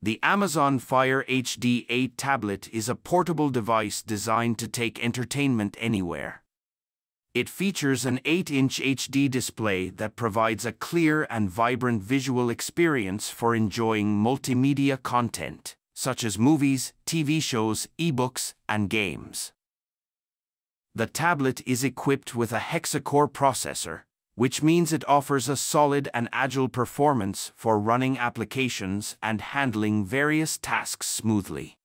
The Amazon Fire HD 8 tablet is a portable device designed to take entertainment anywhere. It features an 8-inch HD display that provides a clear and vibrant visual experience for enjoying multimedia content, such as movies, TV shows, ebooks, and games. The tablet is equipped with a hexa-core processor, which means it offers a solid and agile performance for running applications and handling various tasks smoothly.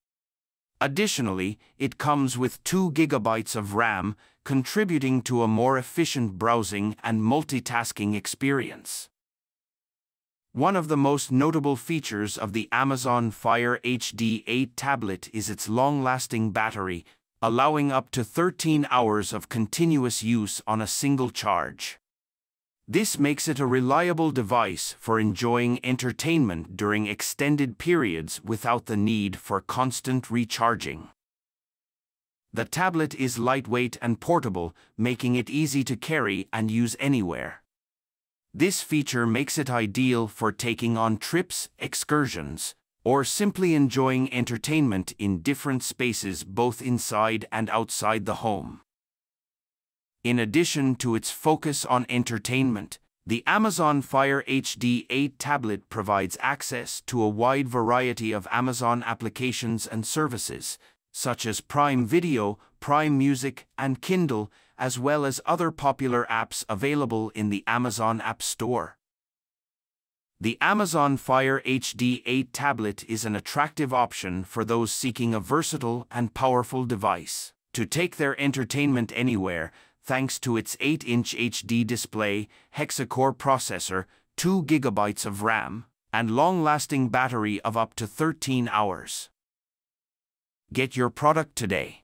Additionally, it comes with 2 GB of RAM, contributing to a more efficient browsing and multitasking experience. One of the most notable features of the Amazon Fire HD 8 tablet is its long-lasting battery, allowing up to 13 hours of continuous use on a single charge. This makes it a reliable device for enjoying entertainment during extended periods without the need for constant recharging. The tablet is lightweight and portable, making it easy to carry and use anywhere. This feature makes it ideal for taking on trips, excursions, or simply enjoying entertainment in different spaces both inside and outside the home. In addition to its focus on entertainment, the Amazon Fire HD 8 tablet provides access to a wide variety of Amazon applications and services, such as Prime Video, Prime Music, and Kindle, as well as other popular apps available in the Amazon App Store. The Amazon Fire HD 8 tablet is an attractive option for those seeking a versatile and powerful device to take their entertainment anywhere, thanks to its 8-inch HD display, hexa-core processor, 2 GB of RAM, and long-lasting battery of up to 13 hours. Get your product today.